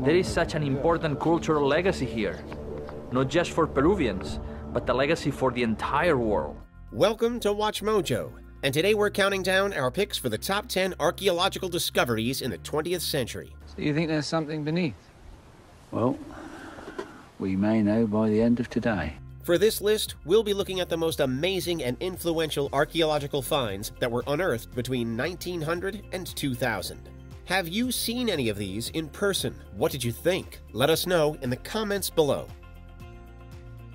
There is such an important cultural legacy here, not just for Peruvians, but the legacy for the entire world. Welcome to Watch Mojo, and today we're counting down our picks for the top 10 archaeological discoveries in the 20th century. So you think there's something beneath? Well, we may know by the end of today. For this list, we'll be looking at the most amazing and influential archaeological finds that were unearthed between 1900 and 2000. Have you seen any of these in person? What did you think? Let us know in the comments below.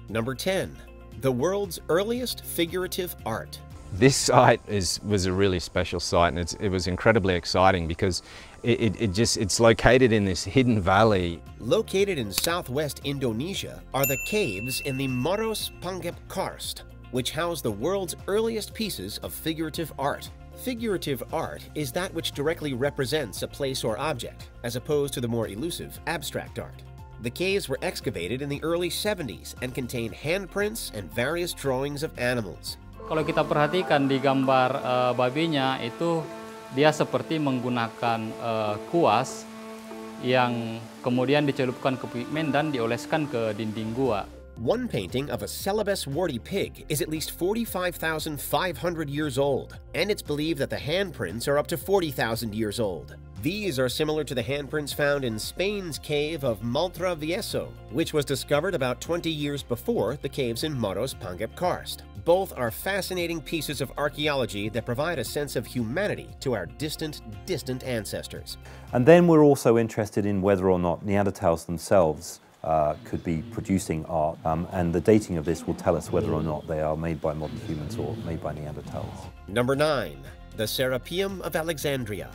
Number 10. The world's earliest figurative art. This site was a really special site, and it was incredibly exciting because it's located in this hidden valley. Located in southwest Indonesia are the caves in the Maros-Pangkep Karst, which house the world's earliest pieces of figurative art. Figurative art is that which directly represents a place or object, as opposed to the more elusive abstract art. The caves were excavated in the early 70s and contain handprints and various drawings of animals. Kalau kita perhatikan di gambar babinya itu dia seperti menggunakan kuas yang kemudian dicelupkan ke pigmen dan dioleskan ke dinding gua. One painting of a Celebes warty pig is at least 45,500 years old, and it's believed that the handprints are up to 40,000 years old. These are similar to the handprints found in Spain's cave of Maltravieso, which was discovered about 20 years before the caves in Maros-Pangkep Karst. Both are fascinating pieces of archaeology that provide a sense of humanity to our distant, distant ancestors. And then we're also interested in whether or not Neanderthals themselves could be producing art, and the dating of this will tell us whether or not they are made by modern humans or made by Neanderthals. Number 9. The Serapeum of Alexandria.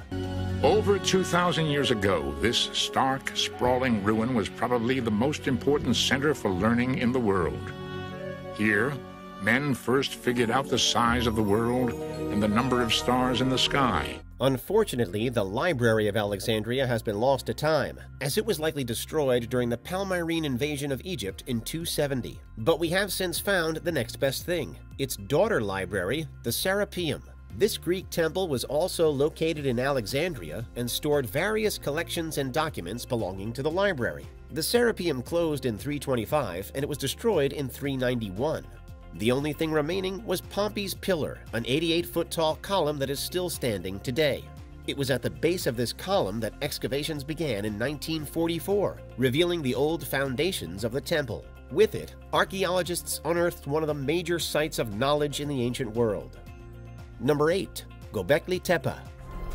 Over 2,000 years ago, this stark, sprawling ruin was probably the most important center for learning in the world. Here, men first figured out the size of the world and the number of stars in the sky. Unfortunately, the Library of Alexandria has been lost to time, as it was likely destroyed during the Palmyrene invasion of Egypt in 270. But we have since found the next best thing, its daughter library, the Serapeum. This Greek temple was also located in Alexandria and stored various collections and documents belonging to the library. The Serapeum closed in 325 and it was destroyed in 391. The only thing remaining was Pompey's Pillar, an 88-foot-tall column that is still standing today. It was at the base of this column that excavations began in 1944, revealing the old foundations of the temple. With it, archaeologists unearthed one of the major sites of knowledge in the ancient world. Number 8. Göbekli Tepe.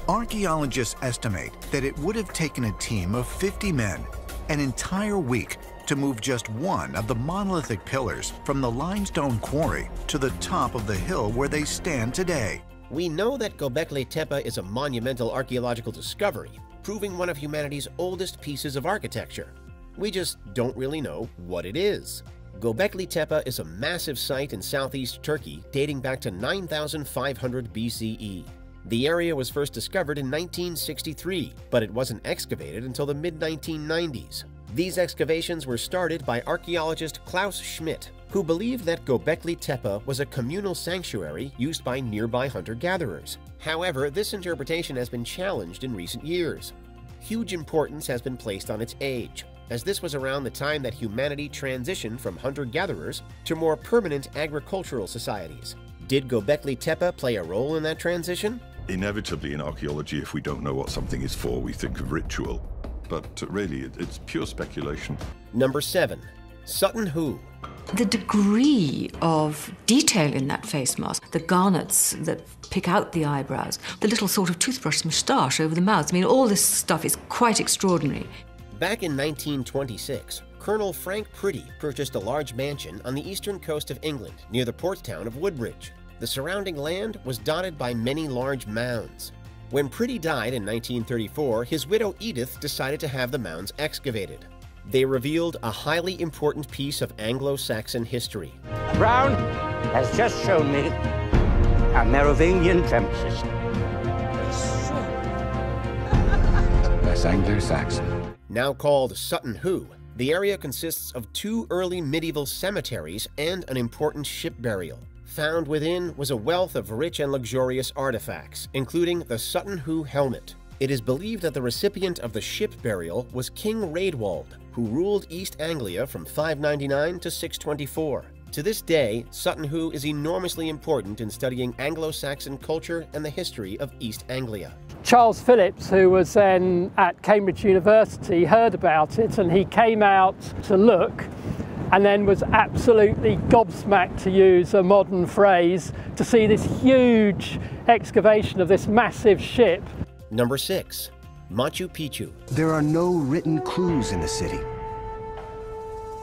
Archaeologists estimate that it would have taken a team of 50 men an entire week to move just one of the monolithic pillars from the limestone quarry to the top of the hill where they stand today. We know that Göbekli Tepe is a monumental archaeological discovery, proving one of humanity's oldest pieces of architecture. We just don't really know what it is. Göbekli Tepe is a massive site in southeast Turkey dating back to 9,500 BCE. The area was first discovered in 1963, but it wasn't excavated until the mid-1990s. These excavations were started by archaeologist Klaus Schmidt, who believed that Göbekli Tepe was a communal sanctuary used by nearby hunter-gatherers. However, this interpretation has been challenged in recent years. Huge importance has been placed on its age, as this was around the time that humanity transitioned from hunter-gatherers to more permanent agricultural societies. Did Göbekli Tepe play a role in that transition? Inevitably, in archaeology, if we don't know what something is for, we think of ritual. But really, it's pure speculation. Number 7. Sutton Hoo. The degree of detail in that face mask, the garnets that pick out the eyebrows, the little sort of toothbrush moustache over the mouth, I mean, all this stuff is quite extraordinary. Back in 1926, Colonel Frank Pretty purchased a large mansion on the eastern coast of England near the port town of Woodbridge. The surrounding land was dotted by many large mounds. When Pretty died in 1934, his widow Edith decided to have the mounds excavated. They revealed a highly important piece of Anglo-Saxon history. Brown has just shown me a Merovingian temple system. That's Anglo-Saxon. Now called Sutton Hoo, the area consists of two early medieval cemeteries and an important ship burial. Found within was a wealth of rich and luxurious artifacts, including the Sutton Hoo helmet. It is believed that the recipient of the ship burial was King Rædwald, who ruled East Anglia from 599 to 624. To this day, Sutton Hoo is enormously important in studying Anglo-Saxon culture and the history of East Anglia. Charles Phillips, who was then at Cambridge University, heard about it and he came out to look and then was absolutely gobsmacked, to use a modern phrase, to see this huge excavation of this massive ship. Number 6. Machu Picchu. There are no written clues in the city.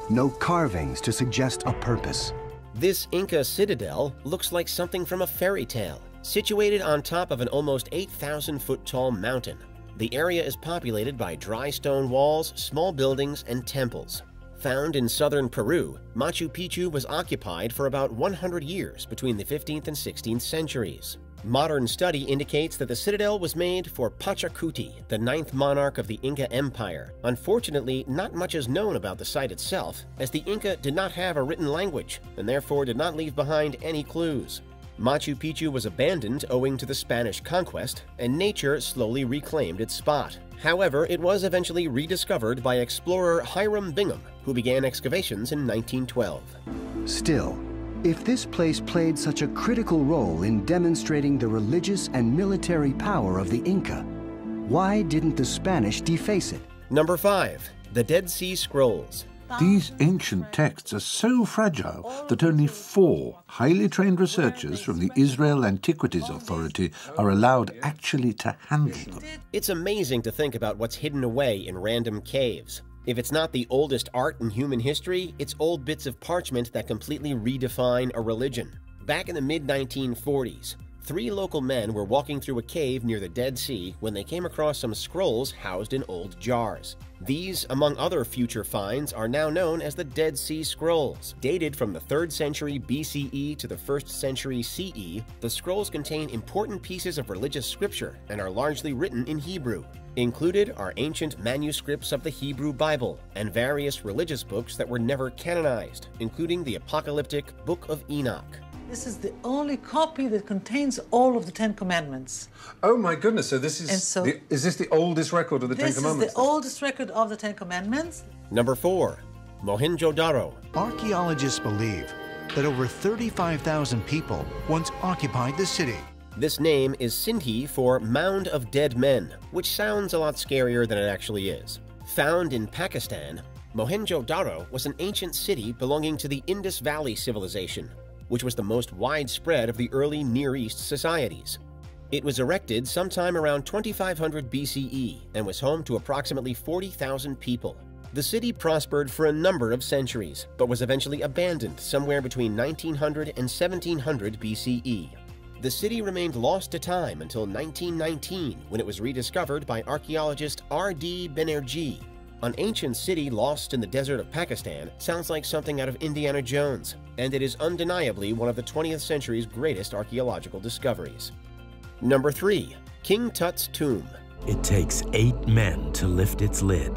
No carvings to suggest a purpose. This Inca citadel looks like something from a fairy tale, situated on top of an almost 8,000-foot-tall mountain. The area is populated by dry stone walls, small buildings, and temples. Found in southern Peru, Machu Picchu was occupied for about 100 years between the 15th and 16th centuries. Modern study indicates that the citadel was made for Pachacuti, the ninth monarch of the Inca Empire. Unfortunately, not much is known about the site itself, as the Inca did not have a written language and therefore did not leave behind any clues. Machu Picchu was abandoned owing to the Spanish conquest, and nature slowly reclaimed its spot. However, it was eventually rediscovered by explorer Hiram Bingham, who began excavations in 1912. Still, if this place played such a critical role in demonstrating the religious and military power of the Inca, why didn't the Spanish deface it? Number 5. The Dead Sea Scrolls. These ancient texts are so fragile that only 4 highly trained researchers from the Israel Antiquities Authority are allowed actually to handle them. It's amazing to think about what's hidden away in random caves. If it's not the oldest art in human history, it's old bits of parchment that completely redefine a religion. Back in the mid-1940s, 3 local men were walking through a cave near the Dead Sea when they came across some scrolls housed in old jars. These, among other future finds, are now known as the Dead Sea Scrolls. Dated from the 3rd century BCE to the 1st century CE, the scrolls contain important pieces of religious scripture and are largely written in Hebrew. Included are ancient manuscripts of the Hebrew Bible and various religious books that were never canonized, including the apocalyptic Book of Enoch. This is the only copy that contains all of the 10 Commandments. Oh my goodness, so this is, is this the oldest record of the 10 Commandments? This is the oldest record of the 10 Commandments. Number 4. Mohenjo-Daro. Archaeologists believe that over 35,000 people once occupied the city. This name is Sindhi for Mound of Dead Men, which sounds a lot scarier than it actually is. Found in Pakistan, Mohenjo-Daro was an ancient city belonging to the Indus Valley civilization, which was the most widespread of the early Near East societies. It was erected sometime around 2500 BCE and was home to approximately 40,000 people. The city prospered for a number of centuries, but was eventually abandoned somewhere between 1900 and 1700 BCE. The city remained lost to time until 1919, when it was rediscovered by archaeologist R.D. Bannerjee. An ancient city lost in the desert of Pakistan sounds like something out of Indiana Jones, and it is undeniably one of the 20th century's greatest archaeological discoveries. Number 3. King Tut's Tomb. It takes 8 men to lift its lid,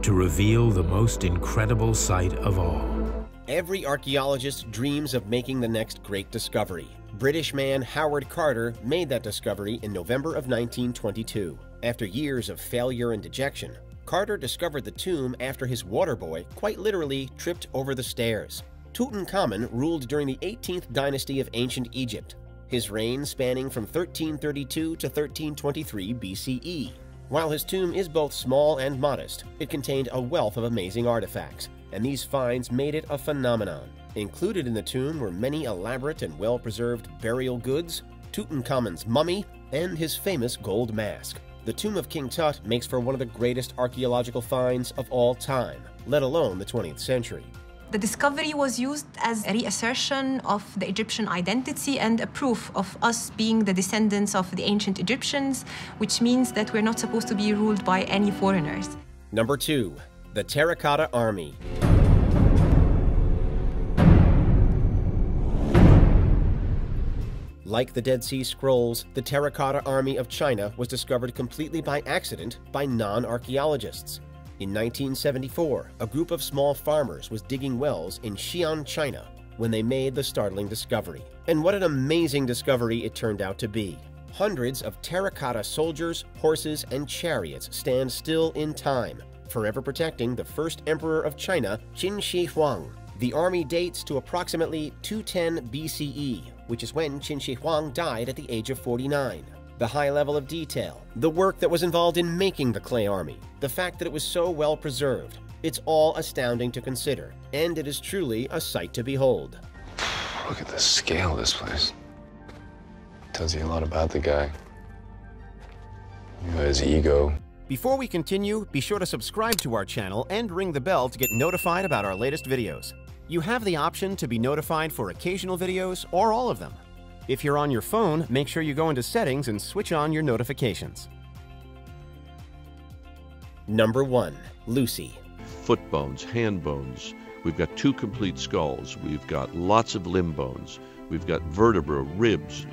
to reveal the most incredible sight of all. Every archaeologist dreams of making the next great discovery. British man Howard Carter made that discovery in November of 1922. After years of failure and dejection, Carter discovered the tomb after his water boy quite literally tripped over the stairs. Tutankhamun ruled during the 18th dynasty of ancient Egypt, his reign spanning from 1332 to 1323 BCE. While his tomb is both small and modest, it contained a wealth of amazing artifacts, and these finds made it a phenomenon. Included in the tomb were many elaborate and well-preserved burial goods, Tutankhamun's mummy, and his famous gold mask. The tomb of King Tut makes for one of the greatest archaeological finds of all time, let alone the 20th century. The discovery was used as a reassertion of the Egyptian identity and a proof of us being the descendants of the ancient Egyptians, which means that we're not supposed to be ruled by any foreigners. Number 2. The Terracotta Army. Like the Dead Sea Scrolls, the Terracotta Army of China was discovered completely by accident by non-archaeologists. In 1974, a group of small farmers was digging wells in Xi'an, China, when they made the startling discovery. And what an amazing discovery it turned out to be. hundreds of terracotta soldiers, horses, and chariots stand still in time, forever protecting the first emperor of China, Qin Shi Huang. The army dates to approximately 210 BCE, which is when Qin Shi Huang died at the age of 49. The high level of detail, the work that was involved in making the clay army, the fact that it was so well preserved, it's all astounding to consider, and it is truly a sight to behold. Look at the scale of this place. Tells you a lot about the guy. His ego. Before we continue, be sure to subscribe to our channel and ring the bell to get notified about our latest videos. You have the option to be notified for occasional videos or all of them. If you're on your phone, make sure you go into settings and switch on your notifications. Number 1. Lucy. Foot bones, hand bones. We've got two complete skulls. We've got lots of limb bones. We've got vertebra, ribs,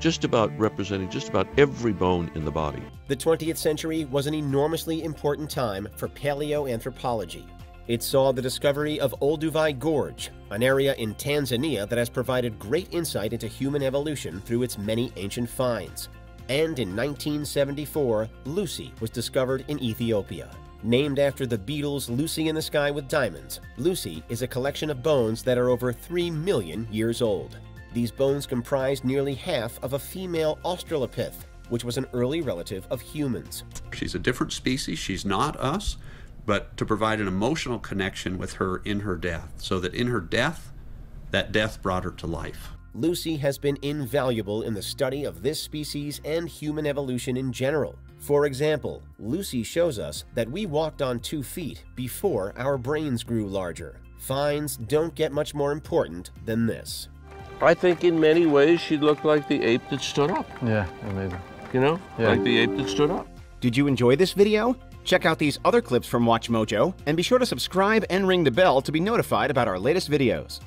just about representing just about every bone in the body. The 20th century was an enormously important time for paleoanthropology. It saw the discovery of Olduvai Gorge, an area in Tanzania that has provided great insight into human evolution through its many ancient finds. And in 1974, Lucy was discovered in Ethiopia. Named after the Beatles' Lucy in the Sky with Diamonds, Lucy is a collection of bones that are over 3 million years old. These bones comprise nearly half of a female Australopith, which was an early relative of humans. She's a different species, she's not us, but to provide an emotional connection with her in her death, so that in her death, that death brought her to life. Lucy has been invaluable in the study of this species and human evolution in general. For example, Lucy shows us that we walked on 2 feet before our brains grew larger. Finds don't get much more important than this. I think in many ways she looked like the ape that stood up. Yeah, amazing. You know, yeah. Like the ape that stood up. Did you enjoy this video? Check out these other clips from Watch Mojo, and be sure to subscribe and ring the bell to be notified about our latest videos.